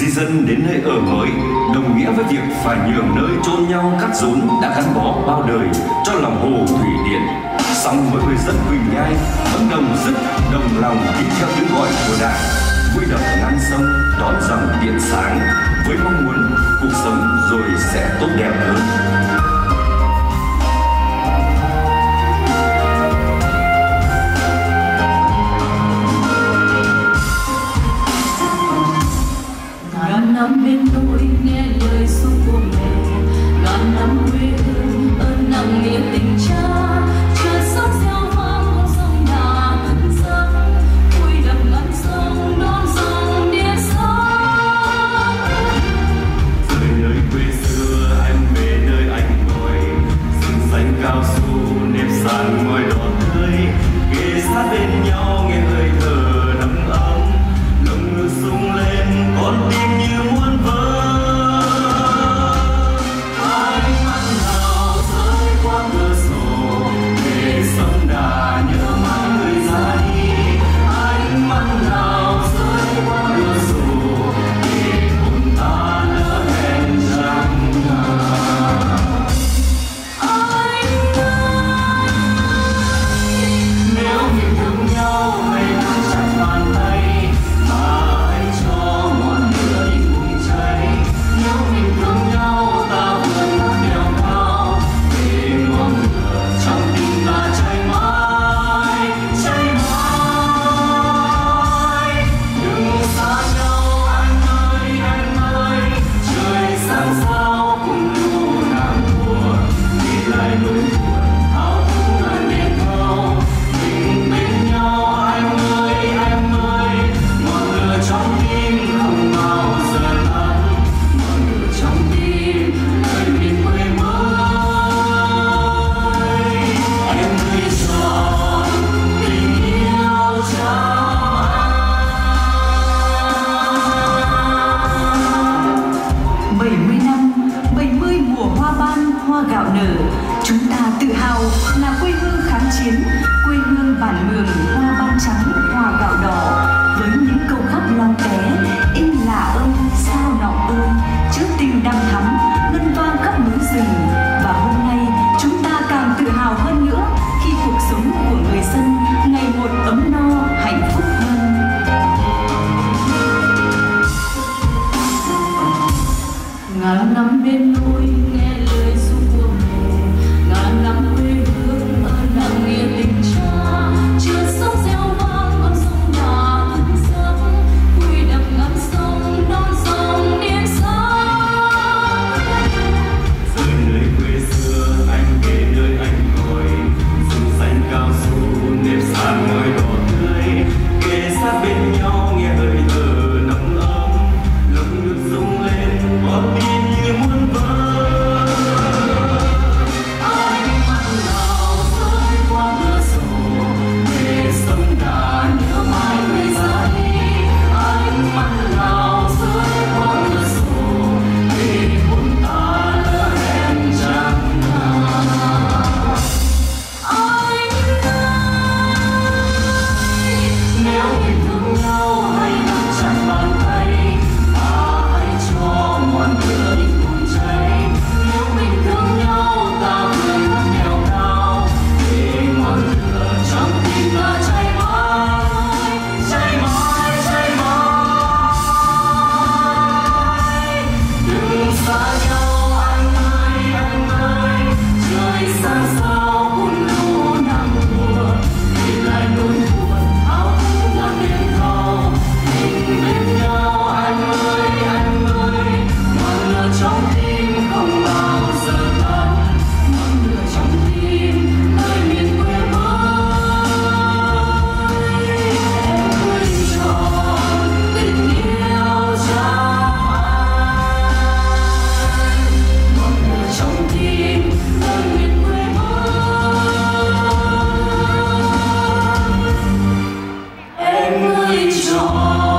Di dân đến nơi ở mới đồng nghĩa với việc phải nhường nơi chôn nhau cắt rốn đã gắn bó bao đời cho lòng hồ thủy điện. Song mỗi người dân Quỳnh Nhai vẫn đồng lòng đi theo tiếng gọi của Đảng, vui đập ngăn sông đón dòng điện sáng với mong muốn cuộc sống rồi sẽ tốt đẹp hơn. Năm bên tôi nghe lời ru của mẹ, ngàn năm quê hương ơn nặng nghĩa tình cha. Trời sóng gieo vang con sông Đà dâng, vui đập ngăn sông đón dòng điện sáng. Rời nơi quê xưa em về nơi anh ngồi, rừng xanh cao su nếp sàn ngồi đỏ tươi, ghé sát bên nhau nghe hơi thở nắng ấm, lồng ngực sung lên con tim. Hãy subscribe cho